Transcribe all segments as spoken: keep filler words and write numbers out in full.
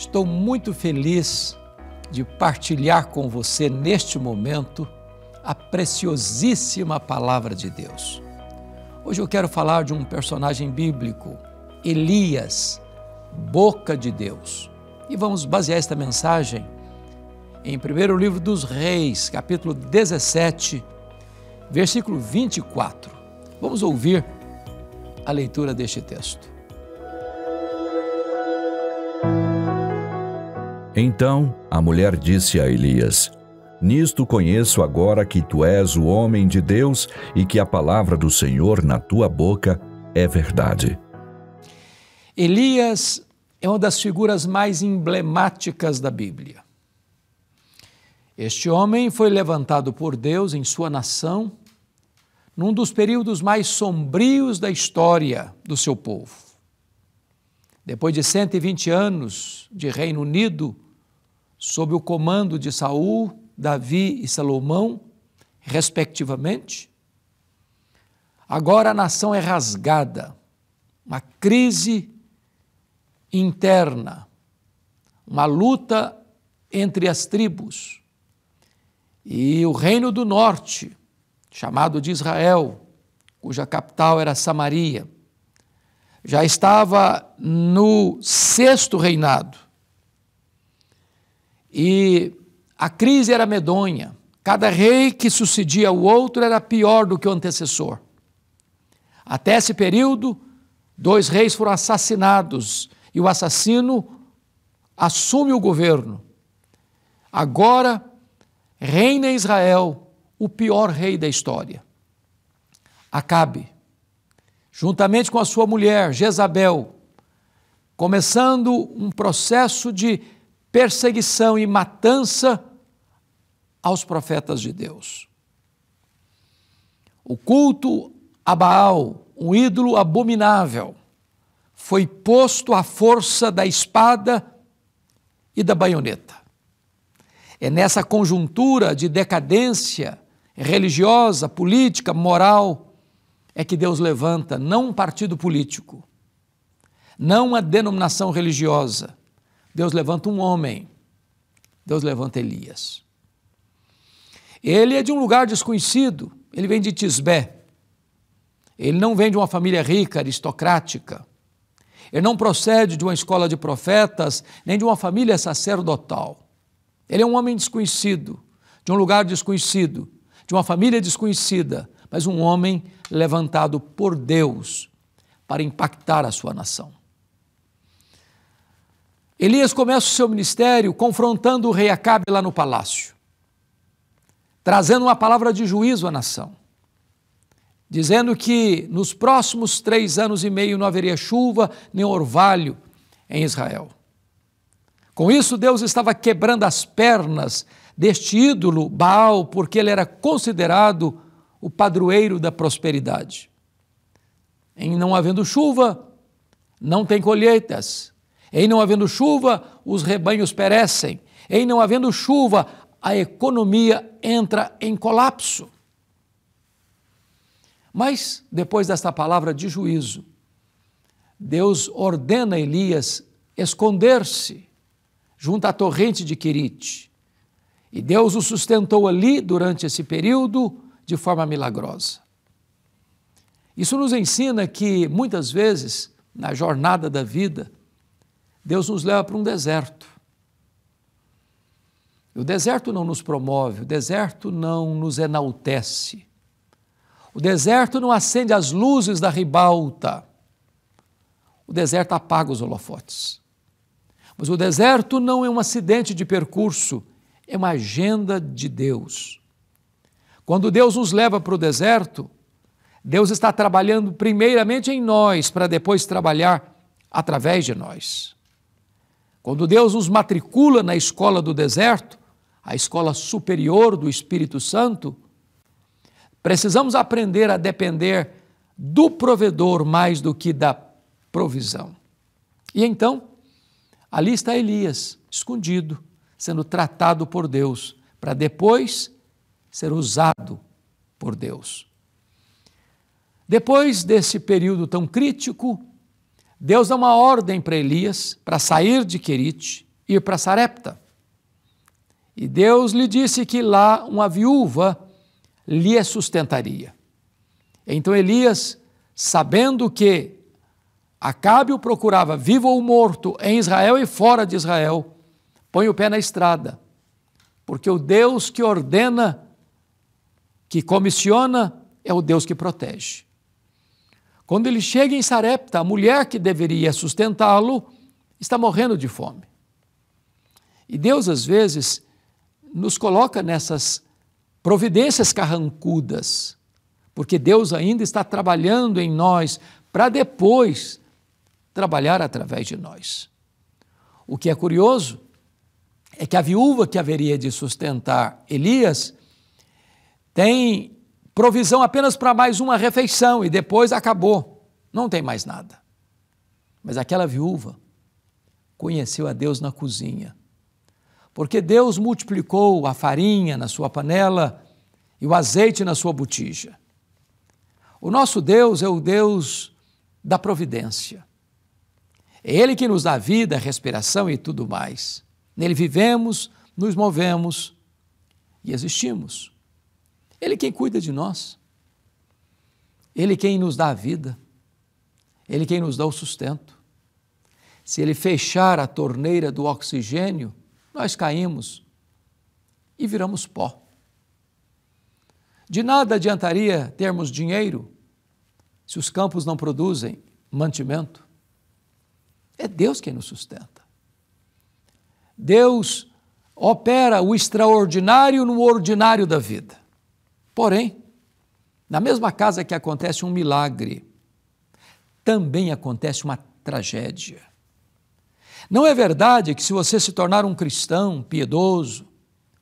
Estou muito feliz de partilhar com você neste momento a preciosíssima Palavra de Deus. Hoje eu quero falar de um personagem bíblico, Elias, Boca de Deus. E vamos basear esta mensagem em primeiro Livro dos Reis, capítulo dezessete, versículo vinte e quatro. Vamos ouvir a leitura deste texto. Então a mulher disse a Elias: Nisto conheço agora que tu és o homem de Deus e que a palavra do Senhor na tua boca é verdade. Elias é uma das figuras mais emblemáticas da Bíblia. Este homem foi levantado por Deus em sua nação num dos períodos mais sombrios da história do seu povo. Depois de cento e vinte anos de Reino Unido, sob o comando de Saul, Davi e Salomão, respectivamente, agora a nação é rasgada, uma crise interna, uma luta entre as tribos, e o Reino do Norte, chamado de Israel, cuja capital era Samaria, já estava no sexto reinado. E a crise era medonha. Cada rei que sucedia o outro era pior do que o antecessor. Até esse período, dois reis foram assassinados e o assassino assume o governo. Agora reina em Israel o pior rei da história, Acabe, juntamente com a sua mulher, Jezabel, começando um processo de perseguição e matança aos profetas de Deus. O culto a Baal, um ídolo abominável, foi posto à força da espada e da baioneta. É nessa conjuntura de decadência religiosa, política, moral, é que Deus levanta não um partido político, não uma denominação religiosa. Deus levanta um homem, Deus levanta Elias. Ele é de um lugar desconhecido, ele vem de Tisbé. Ele não vem de uma família rica, aristocrática. Ele não procede de uma escola de profetas, nem de uma família sacerdotal. Ele é um homem desconhecido, de um lugar desconhecido, de uma família desconhecida, mas um homem levantado por Deus para impactar a sua nação. Elias começa o seu ministério confrontando o rei Acabe lá no palácio, trazendo uma palavra de juízo à nação, dizendo que nos próximos três anos e meio não haveria chuva nem orvalho em Israel. Com isso, Deus estava quebrando as pernas deste ídolo Baal, porque ele era considerado o padroeiro da prosperidade. Em não havendo chuva, não tem colheitas. Em não havendo chuva, os rebanhos perecem. Em não havendo chuva, a economia entra em colapso. Mas, depois desta palavra de juízo, Deus ordena a Elias esconder-se junto à torrente de Querite. E Deus o sustentou ali durante esse período de forma milagrosa. Isso nos ensina que, muitas vezes, na jornada da vida, Deus nos leva para um deserto. O deserto não nos promove, o deserto não nos enaltece. O deserto não acende as luzes da ribalta. O deserto apaga os holofotes. Mas o deserto não é um acidente de percurso, é uma agenda de Deus. Quando Deus nos leva para o deserto, Deus está trabalhando primeiramente em nós, para depois trabalhar através de nós. Quando Deus nos matricula na escola do deserto, a escola superior do Espírito Santo, precisamos aprender a depender do provedor mais do que da provisão. E então, ali está Elias, escondido, sendo tratado por Deus, para depois ser usado por Deus. Depois desse período tão crítico, Deus dá uma ordem para Elias, para sair de Querite ir para Sarepta. E Deus lhe disse que lá uma viúva lhe sustentaria. Então Elias, sabendo que Acabe o procurava vivo ou morto em Israel e fora de Israel, põe o pé na estrada, porque o Deus que ordena, que comissiona, é o Deus que protege. Quando ele chega em Sarepta, a mulher que deveria sustentá-lo está morrendo de fome. E Deus, às vezes, nos coloca nessas providências carrancudas, porque Deus ainda está trabalhando em nós para depois trabalhar através de nós. O que é curioso é que a viúva que haveria de sustentar Elias tem provisão apenas para mais uma refeição e depois acabou, não tem mais nada. Mas aquela viúva conheceu a Deus na cozinha, porque Deus multiplicou a farinha na sua panela e o azeite na sua botija. O nosso Deus é o Deus da providência. É Ele que nos dá vida, respiração e tudo mais. Nele vivemos, nos movemos e existimos. Ele quem cuida de nós, Ele quem nos dá a vida, Ele quem nos dá o sustento. Se Ele fechar a torneira do oxigênio, nós caímos e viramos pó. De nada adiantaria termos dinheiro se os campos não produzem mantimento. É Deus quem nos sustenta. Deus opera o extraordinário no ordinário da vida. Porém, na mesma casa que acontece um milagre, também acontece uma tragédia. Não é verdade que se você se tornar um cristão piedoso,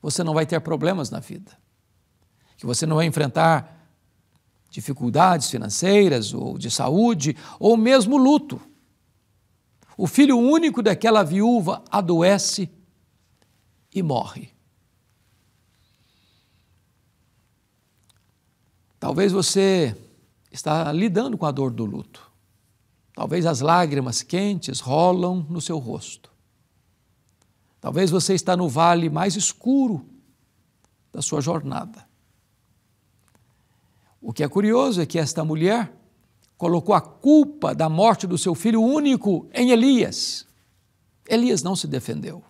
você não vai ter problemas na vida, que você não vai enfrentar dificuldades financeiras ou de saúde ou mesmo luto. O filho único daquela viúva adoece e morre. Talvez você está lidando com a dor do luto. Talvez as lágrimas quentes rolam no seu rosto. Talvez você está no vale mais escuro da sua jornada. O que é curioso é que esta mulher colocou a culpa da morte do seu filho único em Elias. Elias não se defendeu.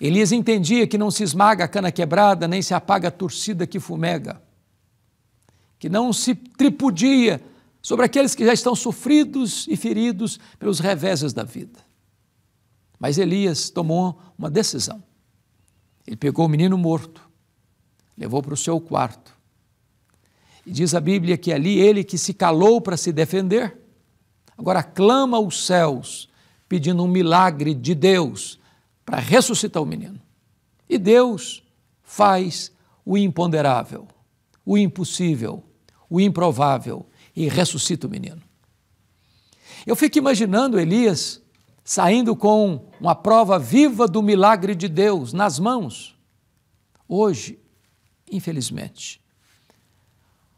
Elias entendia que não se esmaga a cana quebrada, nem se apaga a torcida que fumega, que não se tripudia sobre aqueles que já estão sofridos e feridos pelos reveses da vida. Mas Elias tomou uma decisão. Ele pegou o menino morto, levou para o seu quarto. E diz a Bíblia que ali ele que se calou para se defender, agora clama aos céus, pedindo um milagre de Deus para ressuscitar o menino. E Deus faz o imponderável, o impossível, o improvável, e ressuscita o menino. Eu fico imaginando Elias saindo com uma prova viva do milagre de Deus nas mãos. Hoje, infelizmente,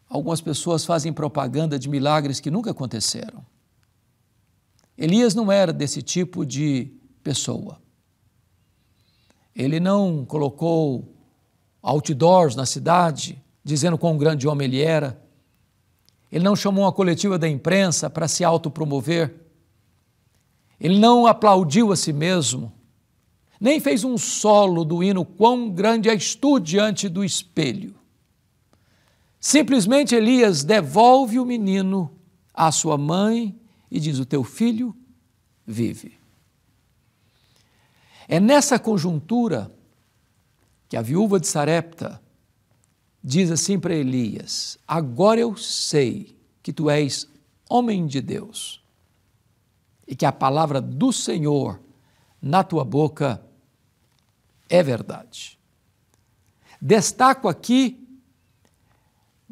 algumas pessoas fazem propaganda de milagres que nunca aconteceram. Elias não era desse tipo de pessoa. Ele não colocou outdoors na cidade, dizendo quão grande homem ele era. Ele não chamou uma coletiva da imprensa para se autopromover. Ele não aplaudiu a si mesmo, nem fez um solo do hino Quão Grande És Tu diante do espelho. Simplesmente Elias devolve o menino à sua mãe e diz: o teu filho vive. É nessa conjuntura que a viúva de Sarepta diz assim para Elias: agora eu sei que tu és homem de Deus e que a palavra do Senhor na tua boca é verdade. Destaco aqui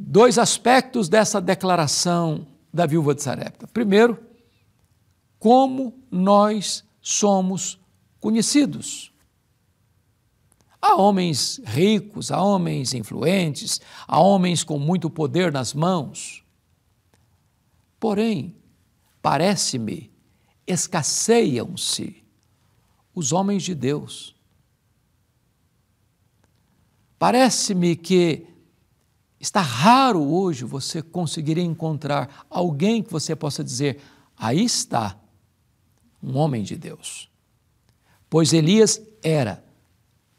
dois aspectos dessa declaração da viúva de Sarepta. Primeiro, como nós somos conhecidos. Há homens ricos, há homens influentes, há homens com muito poder nas mãos. Porém, parece-me, escasseiam-se os homens de Deus. Parece-me que está raro hoje você conseguir encontrar alguém que você possa dizer, aí está um homem de Deus. Pois Elias era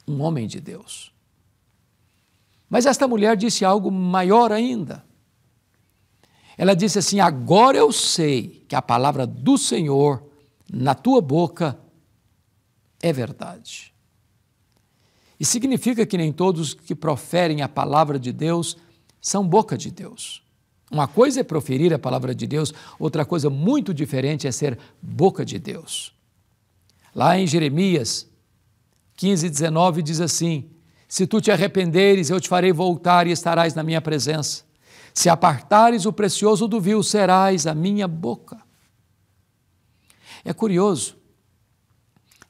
um homem de Deus. Mas esta mulher disse algo maior ainda. Ela disse assim, agora eu sei que a palavra do Senhor na tua boca é verdade. E significa que nem todos que proferem a palavra de Deus são boca de Deus. Uma coisa é proferir a palavra de Deus, outra coisa muito diferente é ser boca de Deus. Lá em Jeremias quinze, dezenove diz assim, se tu te arrependeres, eu te farei voltar e estarás na minha presença. Se apartares o precioso do vil, serás a minha boca. É curioso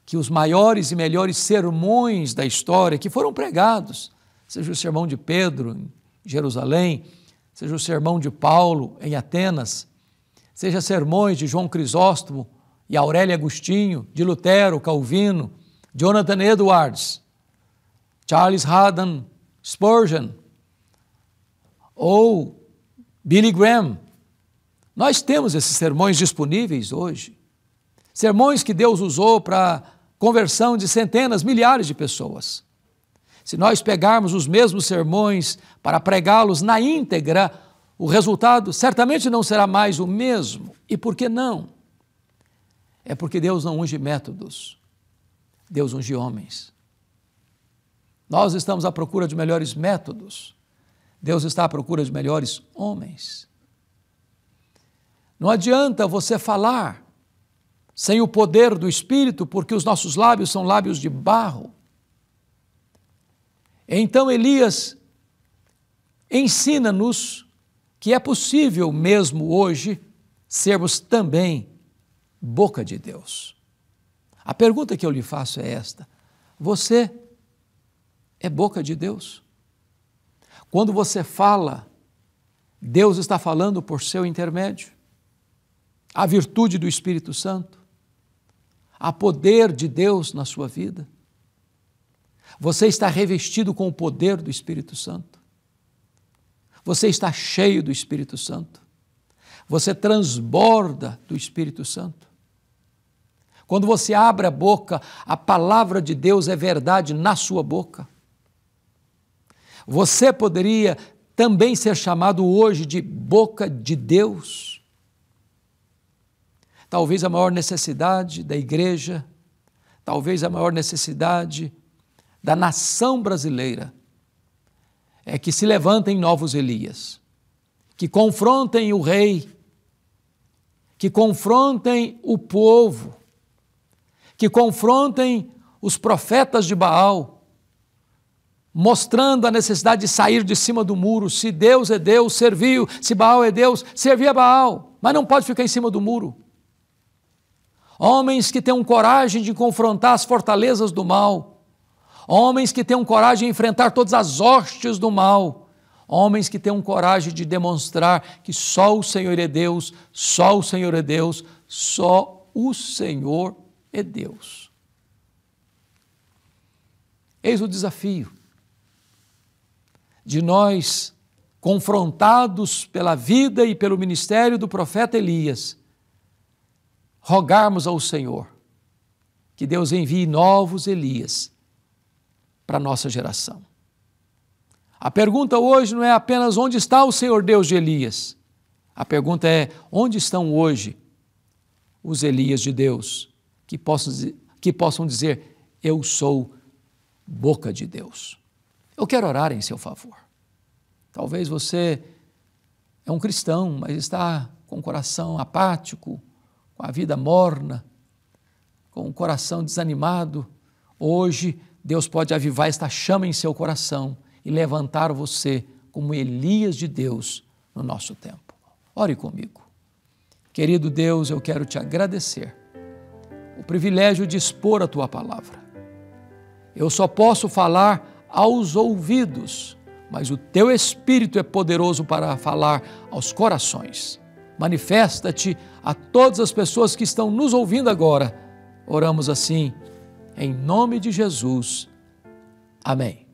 que os maiores e melhores sermões da história que foram pregados, seja o sermão de Pedro em Jerusalém, seja o sermão de Paulo em Atenas, seja sermões de João Crisóstomo e Aurélio Agostinho, de Lutero, Calvino, Jonathan Edwards, Charles Haddon Spurgeon ou Billy Graham. Nós temos esses sermões disponíveis hoje. Sermões que Deus usou para conversão de centenas, milhares de pessoas. Se nós pegarmos os mesmos sermões para pregá-los na íntegra, o resultado certamente não será mais o mesmo. E por que não? É porque Deus não unge métodos. Deus unge homens. Nós estamos à procura de melhores métodos. Deus está à procura de melhores homens. Não adianta você falar sem o poder do Espírito, porque os nossos lábios são lábios de barro. Então Elias ensina-nos que é possível mesmo hoje sermos também boca de Deus. A pergunta que eu lhe faço é esta: você é boca de Deus? Quando você fala, Deus está falando por seu intermédio. A virtude do Espírito Santo, a poder de Deus na sua vida. Você está revestido com o poder do Espírito Santo. Você está cheio do Espírito Santo. Você transborda do Espírito Santo. Quando você abre a boca, a palavra de Deus é verdade na sua boca. Você poderia também ser chamado hoje de boca de Deus. Talvez a maior necessidade da igreja, talvez a maior necessidade da nação brasileira é que se levantem novos Elias, que confrontem o rei, que confrontem o povo, que confrontem os profetas de Baal, mostrando a necessidade de sair de cima do muro. Se Deus é Deus, serviu. Se Baal é Deus, servia Baal. Mas não pode ficar em cima do muro. Homens que tenham coragem de confrontar as fortalezas do mal. Homens que tenham coragem de enfrentar todas as hostes do mal. Homens que tenham coragem de demonstrar que só o Senhor é Deus, só o Senhor é Deus, só o Senhor é Deus. Eis o desafio de nós, confrontados pela vida e pelo ministério do profeta Elias, rogarmos ao Senhor que Deus envie novos Elias para a nossa geração. A pergunta hoje não é apenas onde está o Senhor Deus de Elias. A pergunta é onde estão hoje os Elias de Deus que possam, que possam dizer eu sou boca de Deus. Eu quero orar em seu favor. Talvez você é um cristão, mas está com o coração apático, com a vida morna, com o coração desanimado. Hoje, Deus pode avivar esta chama em seu coração e levantar você como Elias de Deus no nosso tempo. Ore comigo. Querido Deus, eu quero te agradecer o privilégio de expor a tua palavra. Eu só posso falar aos ouvidos, mas o teu Espírito é poderoso para falar aos corações. Manifesta-te a todas as pessoas que estão nos ouvindo agora. Oramos assim, Em nome de Jesus. Amém.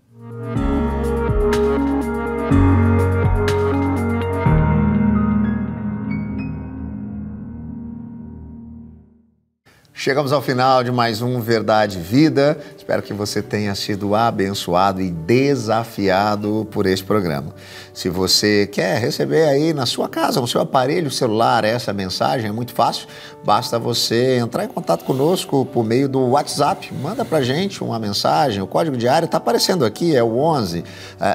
Chegamos ao final de mais um Verdade e Vida. Espero que você tenha sido abençoado e desafiado por este programa. Se você quer receber aí na sua casa, no seu aparelho celular, essa mensagem é muito fácil. Basta você entrar em contato conosco por meio do WhatsApp. Manda pra gente uma mensagem. O código de área está aparecendo aqui, é o onze,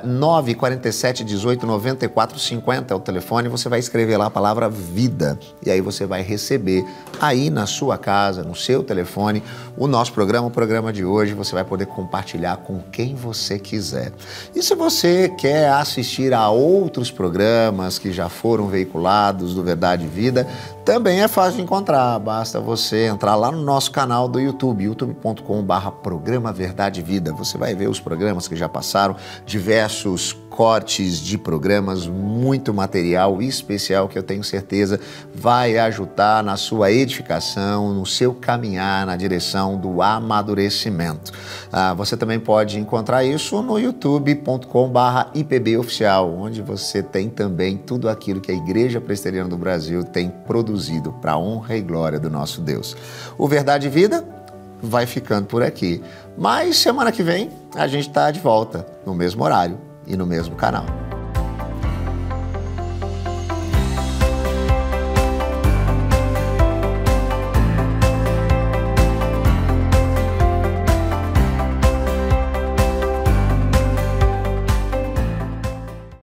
nove quatro sete, dezoito, noventa e quatro, cinquenta. É o telefone. Você vai escrever lá a palavra vida. E aí você vai receber aí na sua casa, no seu telefone, o nosso programa, o programa de hoje. Você vai poder compartilhar com quem você quiser. E se você quer assistir a outros programas que já foram veiculados do Verdade e Vida, também é fácil de encontrar. Basta você entrar lá no nosso canal do YouTube, youtube ponto com barra programa Verdade e Vida. Você vai ver os programas que já passaram, diversos cortes de programas, muito material especial que eu tenho certeza vai ajudar na sua edificação, no seu caminhar na direção do amadurecimento. Ah, você também pode encontrar isso no youtube ponto com barra I P B Oficial, onde você tem também tudo aquilo que a Igreja Presbiteriana do Brasil tem produzido para a honra e glória do nosso Deus. O Verdade e Vida vai ficando por aqui, mas semana que vem a gente está de volta no mesmo horário e no mesmo canal.